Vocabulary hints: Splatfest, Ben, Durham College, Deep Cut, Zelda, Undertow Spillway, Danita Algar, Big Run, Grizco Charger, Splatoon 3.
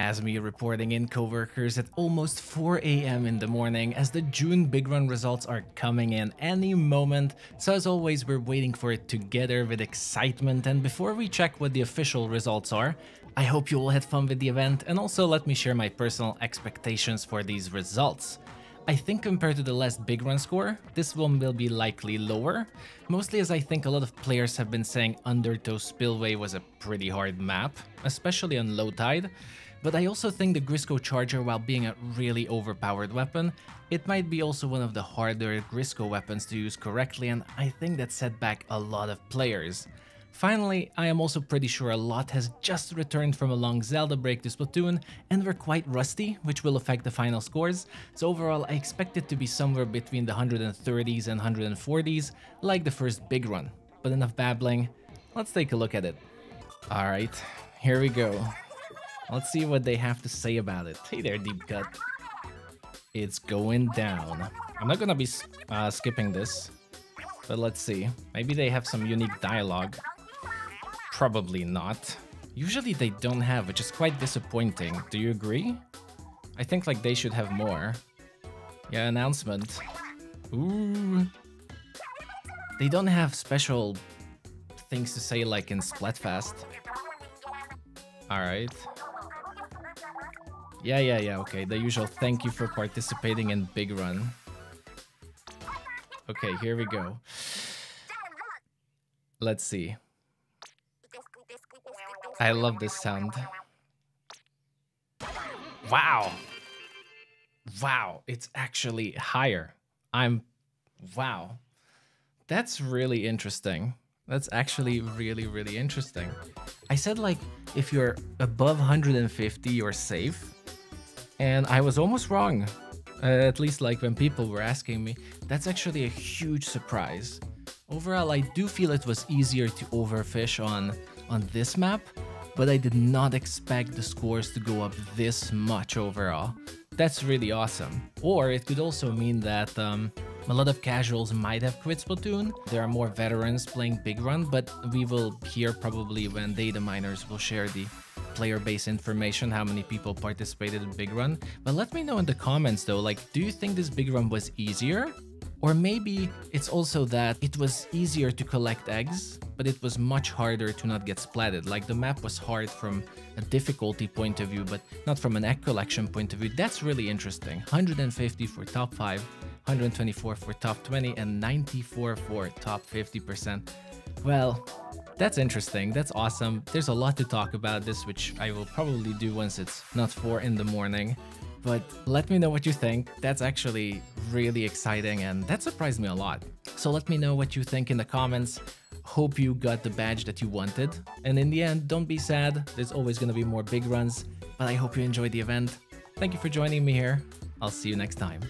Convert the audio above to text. has me reporting in coworkers at almost 4 a.m. in the morning as the June Big Run results are coming in any moment, so as always we're waiting for it together with excitement. And before we check what the official results are, I hope you all had fun with the event and also let me share my personal expectations for these results. I think compared to the last Big Run score, this one will be likely lower, mostly as I think a lot of players have been saying Undertow Spillway was a pretty hard map, especially on low tide, but I also think the Grizco Charger, while being a really overpowered weapon, it might be also one of the harder Grizco weapons to use correctly, and I think that set back a lot of players. Finally, I am also pretty sure a lot has just returned from a long Zelda break to Splatoon and we're quite rusty, which will affect the final scores, so overall I expect it to be somewhere between the 130s and 140s, like the first Big Run. But enough babbling, let's take a look at it. Alright, here we go. Let's see what they have to say about it. Hey there, Deep Cut. It's going down. I'm not gonna be skipping this, but let's see. Maybe they have some unique dialogue. Probably not. Usually they don't have, which is quite disappointing. Do you agree? I think like they should have more. Yeah, announcement. Ooh. They don't have special things to say like in Splatfest. Alright. Yeah, okay. The usual thank you for participating in Big Run. Okay, here we go. Let's see. I love this sound. Wow. Wow, it's actually higher. Wow. That's really interesting. That's actually really, really interesting. I said like, if you're above 150, you're safe. And I was almost wrong. At least like when people were asking me. That's actually a huge surprise. Overall, I do feel it was easier to overfish on this map, but I did not expect the scores to go up this much overall. That's really awesome. Or it could also mean that a lot of casuals might have quit Splatoon. There are more veterans playing Big Run, but we will hear probably when data miners will share the player base information, how many people participated in Big Run. But let me know in the comments though, like, do you think this Big Run was easier? Or maybe it's also that it was easier to collect eggs, but it was much harder to not get splatted. Like the map was hard from a difficulty point of view, but not from an egg collection point of view. That's really interesting. 150 for top 5, 124 for top 20, and 94 for top 50%. Well, that's interesting. That's awesome. There's a lot to talk about this, which I will probably do once it's not 4 in the morning. But let me know what you think. That's actually really exciting and that surprised me a lot. So let me know what you think in the comments. Hope you got the badge that you wanted. And in the end, don't be sad. There's always gonna be more Big Runs, but I hope you enjoyed the event. Thank you for joining me here. I'll see you next time.